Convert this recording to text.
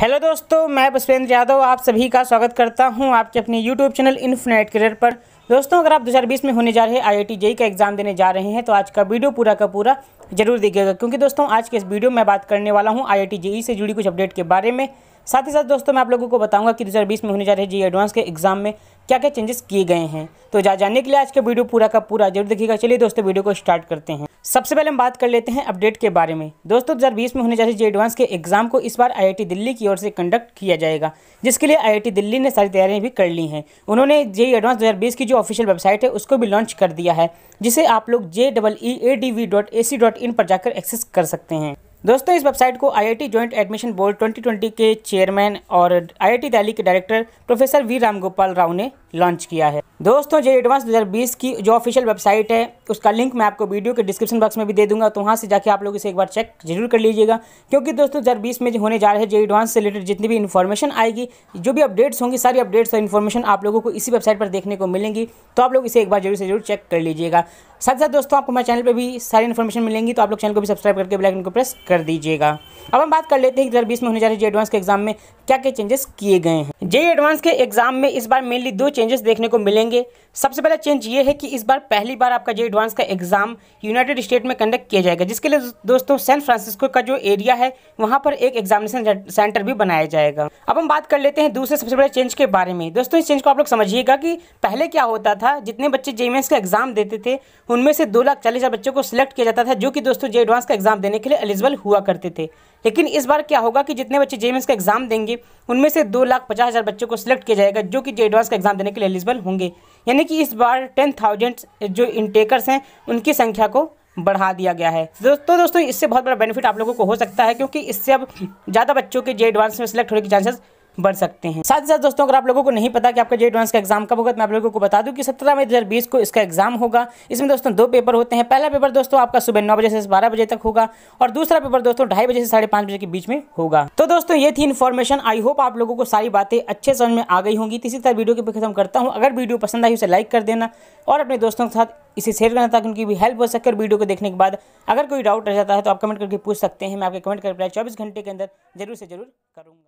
Hello दोस्तों, मैं पुष्पेंद्र यादव आप सभी का स्वागत करता हूं आपके अपने यूट्यूब चैनल इनफिनिट करियर पर। दोस्तों, अगर आप 2020 में होने जा रहे आई आई टी जे ई का एग्ज़ाम देने जा रहे हैं तो आज का वीडियो पूरा का पूरा जरूर देखिएगा, क्योंकि दोस्तों आज के इस वीडियो में बात करने वाला हूं आई आई टी जे ई से जुड़ी कुछ अपडेट के बारे में। साथ ही साथ दोस्तों मैं आप लोगों को बताऊंगा कि 2020 में होने जा रहे जे ई एडवांस के एग्जाम में क्या क्या चेंजेस किए गए हैं। तो जानने के लिए आज का वीडियो पूरा का पूरा जरूर देखिएगा। चलिए दोस्तों वीडियो को स्टार्ट करते हैं। सबसे पहले हम बात कर लेते हैं अपडेट के बारे में। दोस्तों 2020 में होने जा रहे जे ई एडवांस के एग्जाम को इस बार आई आई टी दिल्ली की ओर से कंडक्ट किया जाएगा, जिसके लिए आई आई टी दिल्ली ने सारी तैयारियां भी कर ली हैं। उन्होंने जे ई एडवांस 2020 की जो ऑफिशियल वेबसाइट है उसको भी लॉन्च कर दिया है, जिसे आप लोग JEE.AC.in पर जाकर एक्सेस कर सकते हैं। दोस्तों इस वेबसाइट को I I T joint admission board 2020 के चेयरमैन और आई आई टी दिल्ली के director professor V Ramgopal Rao ने लॉन्च किया है। दोस्तों जे एडवांस 2020 की जो ऑफिशियल वेबसाइट है उसका लिंक मैं आपको वीडियो के डिस्क्रिप्शन बॉक्स में भी दे दूंगा, तो वहां से जाके आप लोग इसे एक बार चेक जरूर कर लीजिएगा, क्योंकि दोस्तों 2020 में होने जा रहे जे एडवांस से रिलेटेड जितनी भी इन्फॉर्मेशन आएगी, जो भी अपडेट्स होंगी, सारी अपडेट्स और इन्फॉर्मेशन आप लोगों को इसी वेबसाइट पर देखने को मिलेंगी। तो आप लोग इसे एक बार जरूर से जरूर चेक कर लीजिएगा। साथ साथ दोस्तों आपको हमारे चैनल पर भी सारी इन्फॉर्मेशन मिलेंगी, तो आप लोग चैनल को भी सब्सक्राइब करके बेल आइकन को प्रेस कर दीजिएगा। अब हम बात कर लेते हैं कि 2020 में होने जा रहे जे एडवांस के एग्जाम में क्या क्या चेंजेस किए गए हैं। जे एडवांस के एग्जाम में इस बार मेनली दो चेंजेस देखने को मिलेंगे। सबसे पहला चेंज ये है कि इस बार पहली बार आपका जे एडवांस का एग्जाम यूनाइटेड स्टेट में कंडक्ट किया जाएगा, जिसके लिए दोस्तों सैन फ्रांसिस्को का जो एरिया है वहां पर एक एग्जामिनेशन सेंटर भी बनाया जाएगा। अब हम बात कर लेते हैं दूसरे सबसे बड़े चेंज के बारे में। दोस्तों इस चेंज को आप लोग समझिएगा कि पहले क्या होता था, जितने बच्चे जेएमएस का एग्जाम देते थे उनमें से 2,40,000 बच्चों को सिलेक्ट किया जाता था, जो कि दोस्तों जे एडवांस का एग्जाम देने के लिए एलिजिबल हुआ करते थे। लेकिन इस बार क्या होगा कि जितने बच्चे जेएमएस का एग्जाम देंगे उनमें से 2,50,000 बच्चों को सिलेक्ट किया जाएगा, जो कि जे एडवांस का एग्जाम देने के लिए एलिजिबल होंगे। यानी कि इस बार 10,000 जो इनटेकर्स हैं उनकी संख्या को बढ़ा दिया गया है। दोस्तों इससे बहुत बड़ा बेनिफिट आप लोगों को हो सकता है, क्योंकि इससे अब ज़्यादा बच्चों के जे एडवांस में सिलेक्ट होने के चांसेस बढ़ सकते हैं। साथ ही साथ दोस्तों अगर आप लोगों को नहीं पता कि आपका जे एडवांस का एग्जाम कब होगा, तो मैं आप लोगों को बता दूं कि 17 मई 2020 को इसका एग्जाम होगा। इसमें दोस्तों दो पेपर होते हैं। पहला पेपर दोस्तों आपका सुबह 9 बजे से 12 बजे तक होगा, और दूसरा पेपर दोस्तों 2:30 बजे से 5:30 बजे के बीच में होगा। तो दोस्तों ये थी इन्फॉर्मेशन। आई होप आप लोगों को सारी बातें अच्छे समझ में आ गई होंगी। इसी तरह वीडियो को खत्म करता हूँ। अगर वीडियो पसंद आई उसे लाइक कर देना और अपने दोस्तों के साथ इसे शेयर करना, ताकि उनकी भी हेल्प हो सके। वीडियो को देखने के बाद अगर कोई डाउट रह जाता है तो आप कमेंट करके पूछ सकते हैं। मैं आपके कमेंट का रिप्लाई 24 घंटे के अंदर जरूर से जरूर करूँगा।